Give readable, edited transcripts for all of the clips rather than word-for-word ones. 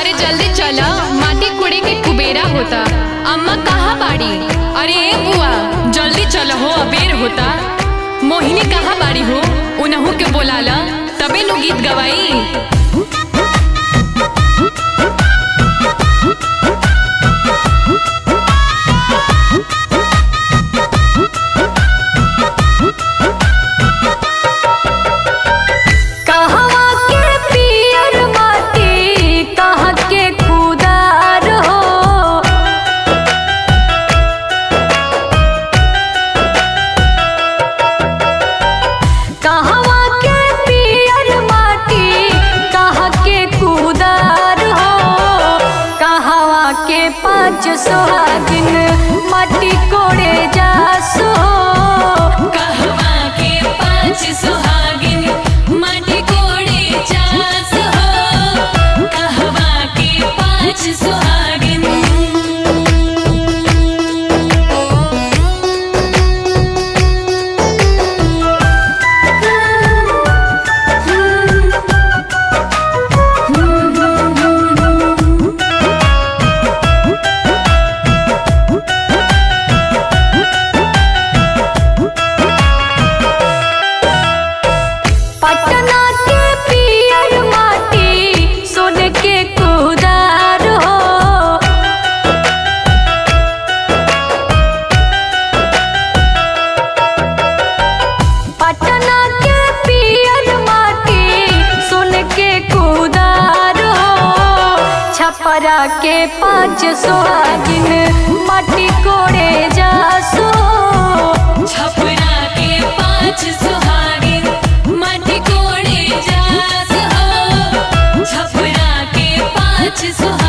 अरे जल्दी चला माटी कोड़े के कुबेरा होता। अम्मा कहाँ बाड़ी? अरे ए बुआ जल्दी चल हो अबेर होता। मोहिनी कहाँ बाड़ी हो? उनहु के बोलाला तबे नु गीत गवाई। पाँच सुहागिन माटी कोड़े जासो, कहवा के पाँच सुहागिन माटी कोड़े जासो, कहवा के पाँच सुहागिन। छपरा के पाँच सुहागिन माटी कोड़े जासो, छपरा के पाँच सुहागिन माटी कोड़े जासो, छपरा के पाँच सुहागिन।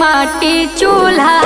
माटी चूल्हा